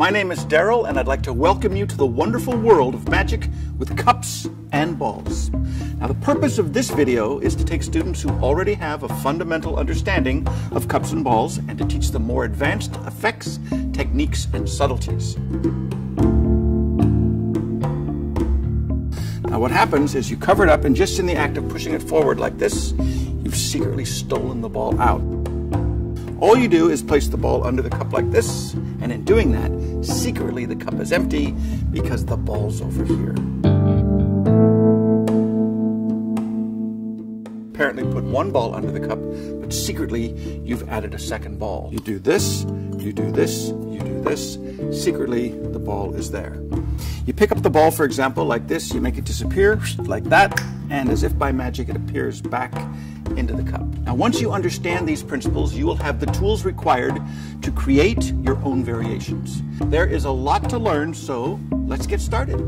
My name is Daryl, and I'd like to welcome you to the wonderful world of magic with cups and balls. Now, the purpose of this video is to take students who already have a fundamental understanding of cups and balls and to teach them more advanced effects, techniques, and subtleties. Now, what happens is you cover it up, and just in the act of pushing it forward like this, you've secretly stolen the ball out. All you do is place the ball under the cup like this, and in doing that, secretly the cup is empty because the ball's over here. Apparently put one ball under the cup, but secretly you've added a second ball. You do this, you do this, you do this, secretly the ball is there. You pick up the ball, for example, like this, you make it disappear, like that, and as if by magic it appears back into the cup. Now, once you understand these principles, you will have the tools required to create your own variations. There is a lot to learn, so let's get started.